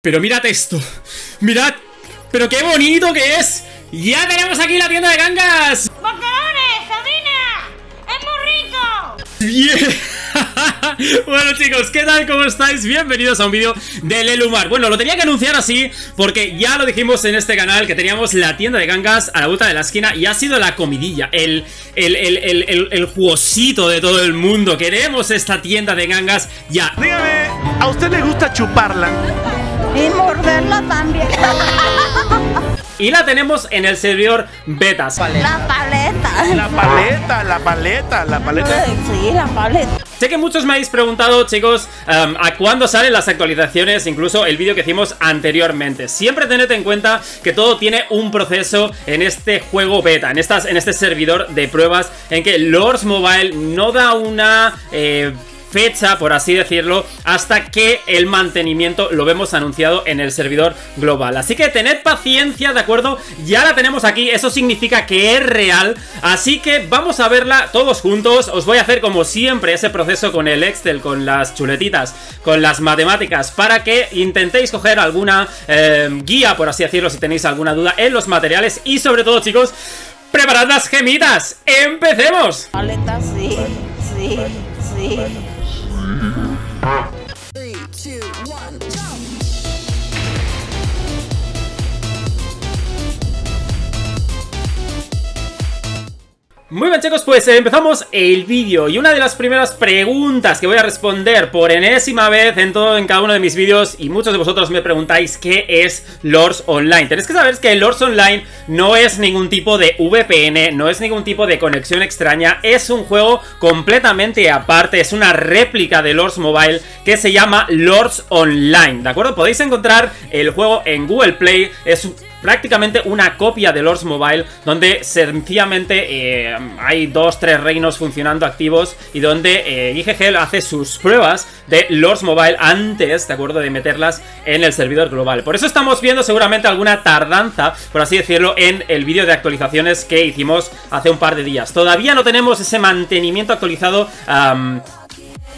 Pero mirad esto, mirad, pero qué bonito que es. Ya tenemos aquí la tienda de gangas. ¡Boquerones, sobrina! ¡Es muy rico! Yeah. Bueno chicos, ¿qué tal? ¿Cómo estáis? Bienvenidos a un vídeo de Lelumar. Bueno, lo tenía que anunciar así porque ya lo dijimos en este canal que teníamos la tienda de gangas a la vuelta de la esquina. Y ha sido la comidilla, el jugosito de todo el mundo. Queremos esta tienda de gangas ya. Dígame, ¿a usted le gusta chuparla? Y morderla también. Y la tenemos en el servidor betas. La paleta. Sí, la paleta. Sé que muchos me habéis preguntado, chicos, a cuándo salen las actualizaciones, incluso el vídeo que hicimos anteriormente. Siempre tened en cuenta que todo tiene un proceso en este juego beta, en este servidor de pruebas, en que Lords Mobile no da una fecha, por así decirlo, hasta que el mantenimiento lo vemos anunciado en el servidor global. Así que tened paciencia, ¿de acuerdo? Ya la tenemos aquí, eso significa que es real, así que vamos a verla todos juntos. Os voy a hacer como siempre ese proceso con el Excel, con las chuletitas, con las matemáticas, para que intentéis coger alguna guía, por así decirlo, si tenéis alguna duda en los materiales. Y sobre todo, chicos, preparad las gemitas. ¡Empecemos! Paleta, sí, sí, sí. 3, 2, 1, jump. Muy bien chicos, pues empezamos el vídeo. Y una de las primeras preguntas que voy a responder por enésima vez en cada uno de mis vídeos, y muchos de vosotros me preguntáis qué es Lords Online. Tenéis que saber que Lords Online no es ningún tipo de VPN, no es ningún tipo de conexión extraña. Es un juego completamente aparte, es una réplica de Lords Mobile que se llama Lords Online, ¿de acuerdo? Podéis encontrar el juego en Google Play, es prácticamente una copia de Lords Mobile, donde sencillamente hay 2-3 reinos funcionando activos, y donde IGG hace sus pruebas de Lords Mobile antes, de acuerdo, de meterlas en el servidor global. Por eso estamos viendo seguramente alguna tardanza, por así decirlo, en el vídeo de actualizaciones que hicimos hace un par de días. Todavía no tenemos ese mantenimiento actualizado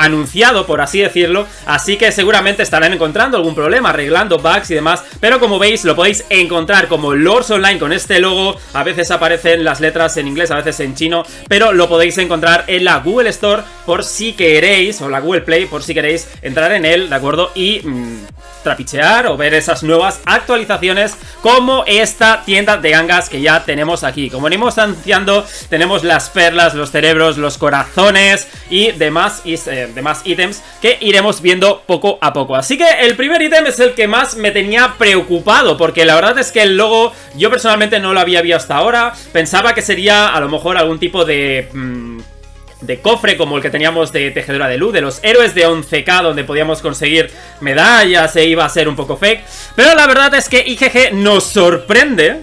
anunciado, por así decirlo, así que seguramente estarán encontrando algún problema, arreglando bugs y demás, pero como veis lo podéis encontrar como Lords Online con este logo. A veces aparecen las letras en inglés, a veces en chino, pero lo podéis encontrar en la Google Store por si queréis, o la Google Play por si queréis entrar en él, ¿de acuerdo? Y trapichear o ver esas nuevas actualizaciones como esta tienda de gangas que ya tenemos aquí. Como venimos anunciando, tenemos las perlas, los cerebros, los corazones y demás ítems que iremos viendo poco a poco. Así que el primer ítem es el que más me tenía preocupado, porque la verdad es que el logo yo personalmente no lo había visto hasta ahora. Pensaba que sería a lo mejor algún tipo de cofre como el que teníamos de tejedora de luz, de los héroes de 11k, donde podíamos conseguir medallas e iba a ser un poco fake. Pero la verdad es que IGG nos sorprende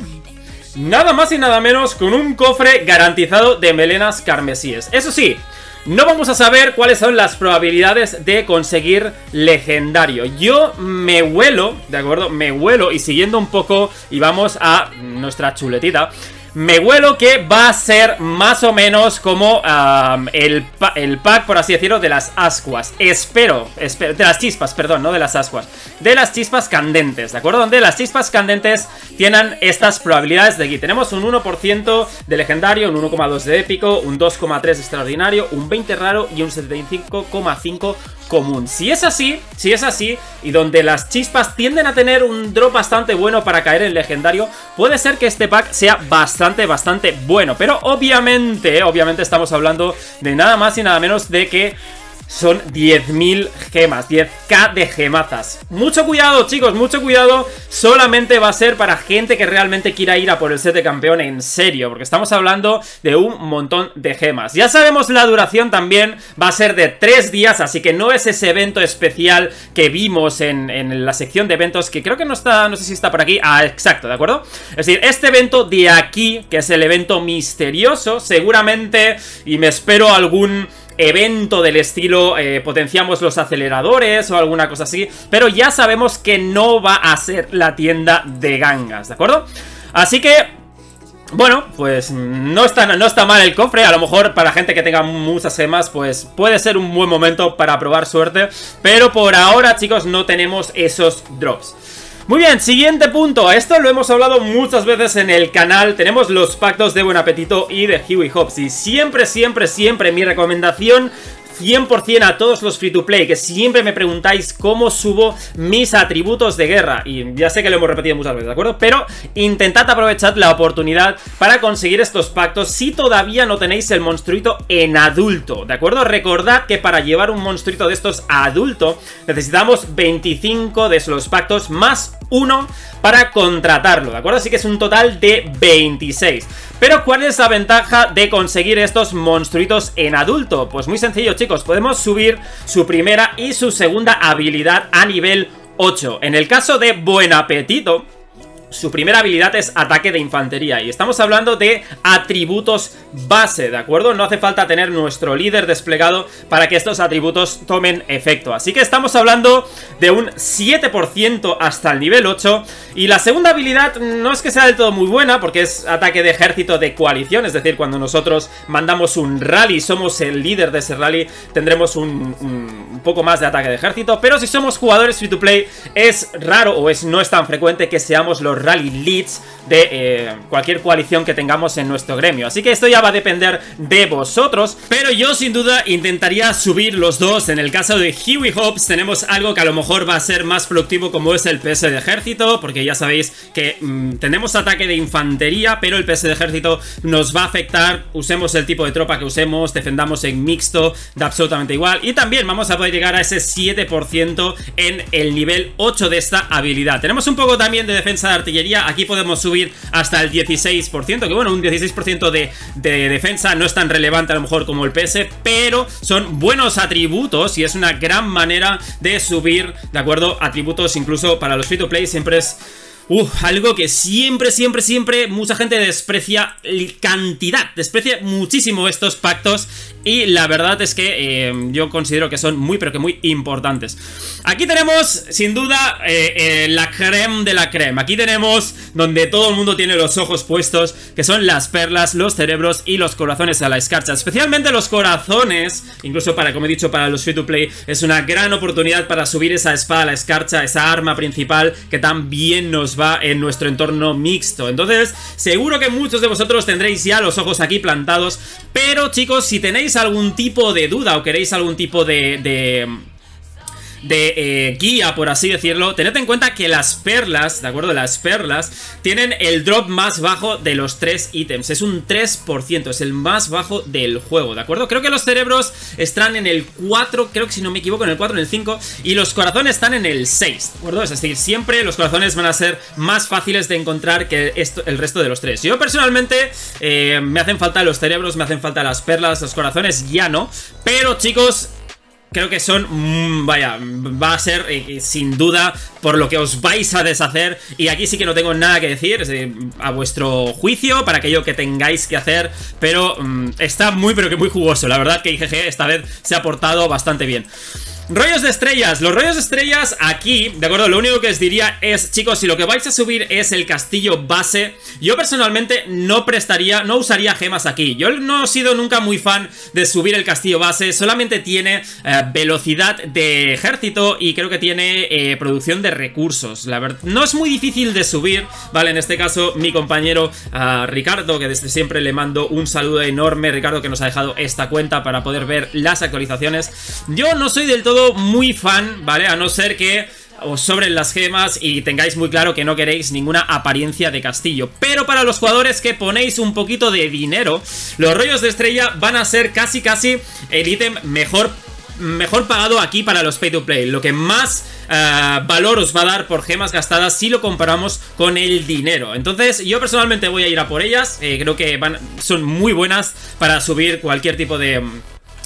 nada más y nada menos con un cofre garantizado de melenas carmesíes. Eso sí, no vamos a saber cuáles son las probabilidades de conseguir legendario. Yo me huelo, ¿de acuerdo? Me huelo, y siguiendo un poco, y vamos a nuestra chuletita, me huelo que va a ser más o menos como el pack, por así decirlo, de las ascuas. Espero, de las chispas, perdón, no de las ascuas, de las chispas candentes, ¿de acuerdo? Donde las chispas candentes tienen estas probabilidades de aquí. Tenemos un 1% de legendario, un 1,2% de épico, un 2,3% extraordinario, un 20% raro y un 75,5% común. Si es así, y donde las chispas tienden a tener un drop bastante bueno para caer en legendario, puede ser que este pack sea bastante bueno. Pero obviamente estamos hablando de nada más y nada menos de que son 10.000 gemas, 10k de gemazas. Mucho cuidado, chicos, mucho cuidado. Solamente va a ser para gente que realmente quiera ir a por el set de campeón en serio, porque estamos hablando de un montón de gemas. Ya sabemos la duración también, va a ser de 3 días, así que no es ese evento especial que vimos en la sección de eventos, que creo que no está, no sé si está por aquí. Ah, exacto, ¿de acuerdo? Es decir, este evento de aquí, que es el evento misterioso, seguramente, y me espero algún evento del estilo potenciamos los aceleradores o alguna cosa así, pero ya sabemos que no va a ser la tienda de gangas, ¿de acuerdo? Así que Bueno, pues no está mal el cofre. A lo mejor para gente que tenga muchas gemas, pues puede ser un buen momento para probar suerte. Pero por ahora, chicos, no tenemos esos drops. Muy bien, siguiente punto. Esto lo hemos hablado muchas veces en el canal. Tenemos los pactos de Buen Apetito y de Huey Hops. Y siempre, siempre, siempre mi recomendación 100% a todos los free to play que siempre me preguntáis cómo subo mis atributos de guerra, y ya sé que lo hemos repetido muchas veces, ¿de acuerdo? Pero intentad aprovechar la oportunidad para conseguir estos pactos si todavía no tenéis el monstruito en adulto, ¿de acuerdo? Recordad que para llevar un monstruito de estos a adulto necesitamos 25 de esos pactos más uno para contratarlo, ¿de acuerdo? Así que es un total de 26. Pero ¿cuál es la ventaja de conseguir estos monstruitos en adulto? Pues muy sencillo, chicos, podemos subir su primera y su segunda habilidad a nivel 8. En el caso de Buen Apetito, su primera habilidad es ataque de infantería, y estamos hablando de atributos base, ¿de acuerdo? No hace falta tener nuestro líder desplegado para que estos atributos tomen efecto. Así que estamos hablando de un 7% hasta el nivel 8. Y la segunda habilidad no es que sea del todo muy buena, porque es ataque de ejército de coalición. Es decir, cuando nosotros mandamos un rally, somos el líder de ese rally, tendremos un poco más de ataque de ejército. Pero si somos jugadores free to play, es raro, o no es tan frecuente que seamos los rally leads de cualquier coalición que tengamos en nuestro gremio. Así que esto ya va a depender de vosotros, pero yo sin duda intentaría subir los dos. En el caso de Huey Hops tenemos algo que a lo mejor va a ser más productivo, como es el PS de ejército, porque ya sabéis que tenemos ataque de infantería, pero el PS de ejército nos va a afectar, usemos el tipo de tropa que usemos, defendamos en mixto, da absolutamente igual, y también vamos a poder llegar a ese 7% en el nivel 8 de esta habilidad. Tenemos un poco también de defensa de artillería, aquí podemos subir hasta el 16%, que bueno, un 16% de defensa no es tan relevante a lo mejor como el PS, pero son buenos atributos y es una gran manera de subir, ¿de acuerdo? Atributos incluso para los free to play siempre es algo que siempre, siempre, siempre mucha gente desprecia cantidad, desprecia muchísimo estos pactos, y la verdad es que yo considero que son muy, pero que muy importantes. Aquí tenemos, sin duda, la creme de la creme. Aquí tenemos donde todo el mundo tiene los ojos puestos, que son las perlas, los cerebros y los corazones a la escarcha. Especialmente los corazones, incluso para, como he dicho, para los free to play, es una gran oportunidad para subir esa espada a la escarcha, esa arma principal que tan bien nos va en nuestro entorno mixto. Entonces seguro que muchos de vosotros tendréis ya los ojos aquí plantados, pero chicos, si tenéis algún tipo de duda o queréis algún tipo de guía, por así decirlo, tened en cuenta que las perlas, ¿de acuerdo? Las perlas tienen el drop más bajo de los 3 ítems, es un 3%, es el más bajo del juego, ¿de acuerdo? Creo que los cerebros están en el 4, creo que si no me equivoco, en el 4, en el 5, y los corazones están en el 6, ¿de acuerdo? Es decir, siempre los corazones van a ser más fáciles de encontrar que el resto de los 3. Yo personalmente me hacen falta los cerebros, me hacen falta las perlas, los corazones ya no, pero chicos, creo que son, va a ser sin duda por lo que os vais a deshacer, y aquí sí que no tengo nada que decir, es decir, a vuestro juicio, para aquello que tengáis que hacer, pero está muy, pero que muy jugoso. La verdad que IGG esta vez se ha portado bastante bien. Rollos de estrellas, los rollos de estrellas aquí, de acuerdo, lo único que os diría es, chicos, si lo que vais a subir es el castillo base, yo personalmente no usaría gemas aquí. Yo no he sido nunca muy fan de subir el castillo base, solamente tiene velocidad de ejército y creo que tiene producción de recursos. La verdad, no es muy difícil de subir, ¿vale? En este caso, mi compañero Ricardo, que desde siempre le mando un saludo enorme, Ricardo, que nos ha dejado esta cuenta para poder ver las actualizaciones. Yo no soy del todo muy fan, ¿vale? A no ser que os sobren las gemas y tengáis muy claro que no queréis ninguna apariencia de castillo. Pero para los jugadores que ponéis un poquito de dinero, los rollos de estrella van a ser casi casi el ítem mejor pagado aquí para los pay to play, lo que más valor os va a dar por gemas gastadas si lo comparamos con el dinero. Entonces yo personalmente voy a ir a por ellas, creo que son muy buenas para subir cualquier tipo de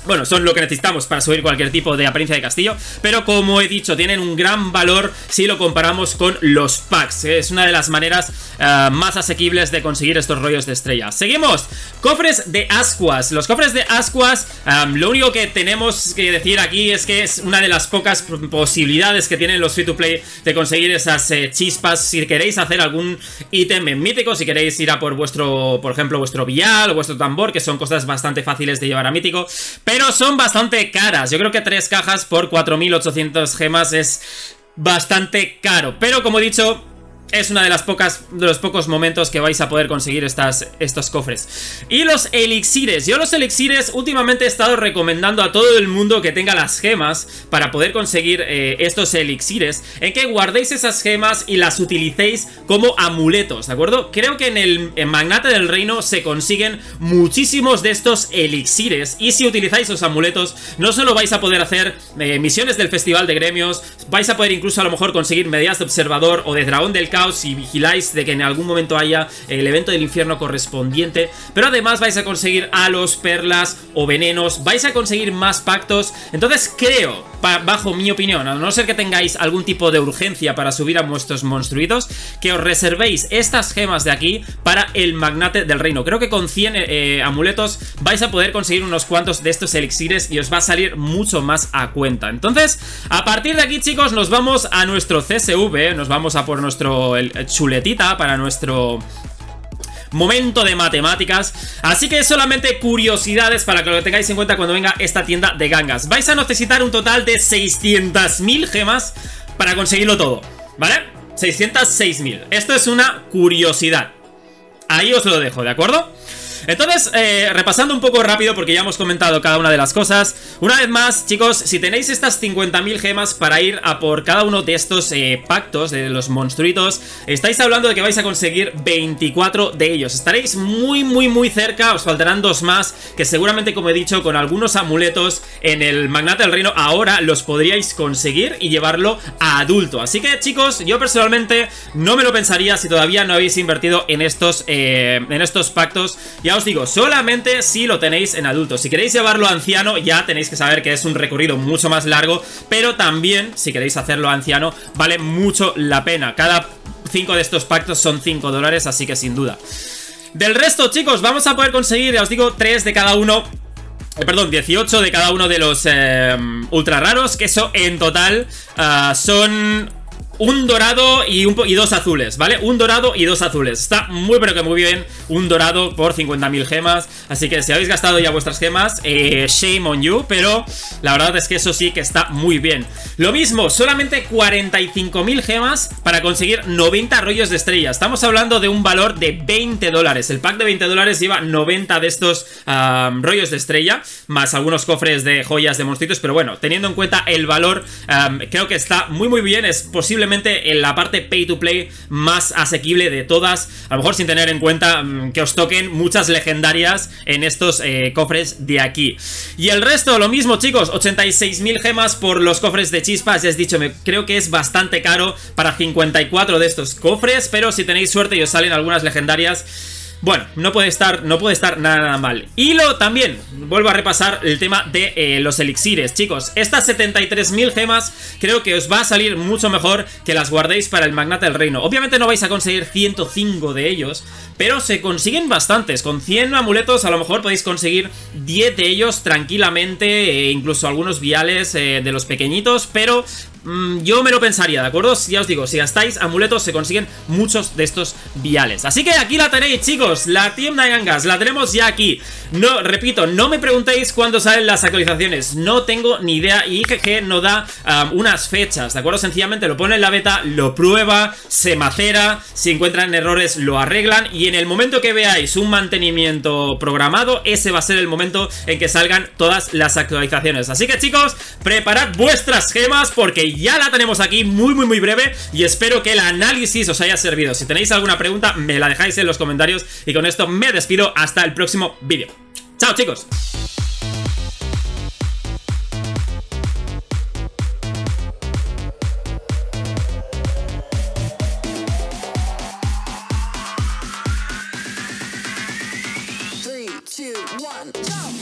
Bueno, son lo que necesitamos para subir cualquier tipo de apariencia de castillo, pero como he dicho, tienen un gran valor si lo comparamos con los packs. Es una de las maneras más asequibles de conseguir estos rollos de estrella. Seguimos, cofres de ascuas. Los cofres de ascuas, lo único que tenemos que decir aquí es que es una de las pocas posibilidades que tienen los free to play de conseguir esas chispas. Si queréis hacer algún ítem en mítico, si queréis ir a por vuestro, por ejemplo, vuestro vial o vuestro tambor, que son cosas bastante fáciles de llevar a mítico, pero son bastante caras. Yo creo que 3 cajas por 4.800 gemas es bastante caro, pero como he dicho, es una de las pocas, de los pocos momentos que vais a poder conseguir estos cofres. Y los elixires. Yo los elixires últimamente he estado recomendando a todo el mundo que tenga las gemas para poder conseguir estos elixires, en que guardéis esas gemas y las utilicéis como amuletos, ¿de acuerdo? Creo que en Magnate del Reino se consiguen muchísimos de estos elixires, y si utilizáis los amuletos no solo vais a poder hacer misiones del Festival de Gremios, vais a poder incluso a lo mejor conseguir medidas de observador o de dragón del campo si vigiláis de que en algún momento haya el evento del infierno correspondiente, pero además vais a conseguir halos, perlas o venenos, vais a conseguir más pactos. Entonces creo, bajo mi opinión, a no ser que tengáis algún tipo de urgencia para subir a vuestros monstruitos, que os reservéis estas gemas de aquí para el Magnate del Reino. Creo que con 100 amuletos vais a poder conseguir unos cuantos de estos elixires y os va a salir mucho más a cuenta. Entonces, a partir de aquí, chicos, nos vamos a nuestro CSV, nos vamos a por nuestro chuletita para nuestro momento de matemáticas. Así que solamente curiosidades para que lo tengáis en cuenta cuando venga esta tienda de gangas. Vais a necesitar un total de 600.000 gemas para conseguirlo todo, ¿vale? 606.000. Esto es una curiosidad. Ahí os lo dejo, ¿de acuerdo? Entonces, repasando un poco rápido, porque ya hemos comentado cada una de las cosas. Una vez más, chicos, si tenéis estas 50.000 gemas para ir a por cada uno de estos pactos de los monstruitos, estáis hablando de que vais a conseguir 24 de ellos. Estaréis muy, muy, muy cerca. Os faltarán 2 más, que seguramente, como he dicho, con algunos amuletos en el Magnate del Reino ahora los podríais conseguir y llevarlo a adulto. Así que, chicos, yo personalmente no me lo pensaría si todavía no habéis invertido en estos pactos. Ya os digo, solamente si lo tenéis en adulto. Si queréis llevarlo a anciano, ya tenéis que saber que es un recorrido mucho más largo, pero también, si queréis hacerlo a anciano, vale mucho la pena. Cada 5 de estos pactos son $5, así que sin duda. Del resto, chicos, vamos a poder conseguir, ya os digo, 3 de cada uno. Perdón, 18 de cada uno de los ultra raros, que eso en total son un dorado y 2 azules, ¿vale? Un dorado y 2 azules. Está muy, pero que muy bien. Un dorado por 50.000 gemas. Así que si habéis gastado ya vuestras gemas, shame on you. Pero la verdad es que eso sí que está muy bien. Lo mismo, solamente 45.000 gemas para conseguir 90 rollos de estrella. Estamos hablando de un valor de $20. El pack de $20 lleva 90 de estos rollos de estrella, más algunos cofres de joyas de monstruitos. Pero bueno, teniendo en cuenta el valor, creo que está muy, muy bien. Es posiblemente en la parte pay to play más asequible de todas, a lo mejor sin tener en cuenta que os toquen muchas legendarias en estos cofres de aquí. Y el resto, lo mismo, chicos, 86.000 gemas por los cofres de chispas. Ya os he dicho, creo que es bastante caro para 54 de estos cofres, pero si tenéis suerte y os salen algunas legendarias, bueno, no puede estar nada mal. Y también vuelvo a repasar el tema de los elixires, chicos. Estas 73.000 gemas creo que os va a salir mucho mejor que las guardéis para el Magnate del Reino. Obviamente no vais a conseguir 105 de ellos, pero se consiguen bastantes. Con 100 amuletos a lo mejor podéis conseguir 10 de ellos tranquilamente, incluso algunos viales de los pequeñitos, pero yo me lo pensaría, ¿de acuerdo? Ya os digo, si gastáis amuletos se consiguen muchos de estos viales. Así que aquí la tenéis, chicos, la tienda de gangas, la tenemos ya aquí. No, repito, no me preguntéis cuándo salen las actualizaciones, no tengo ni idea. Y IGG no da unas fechas, ¿de acuerdo? Sencillamente lo pone en la beta, lo prueba, se macera, si encuentran errores lo arreglan, y en el momento que veáis un mantenimiento programado, ese va a ser el momento en que salgan todas las actualizaciones. Así que, chicos, preparad vuestras gemas, porque ya la tenemos aquí, muy muy muy breve, y espero que el análisis os haya servido. Si tenéis alguna pregunta, me la dejáis en los comentarios, y con esto me despido hasta el próximo vídeo. ¡Chao, chicos! Three, two, one, go.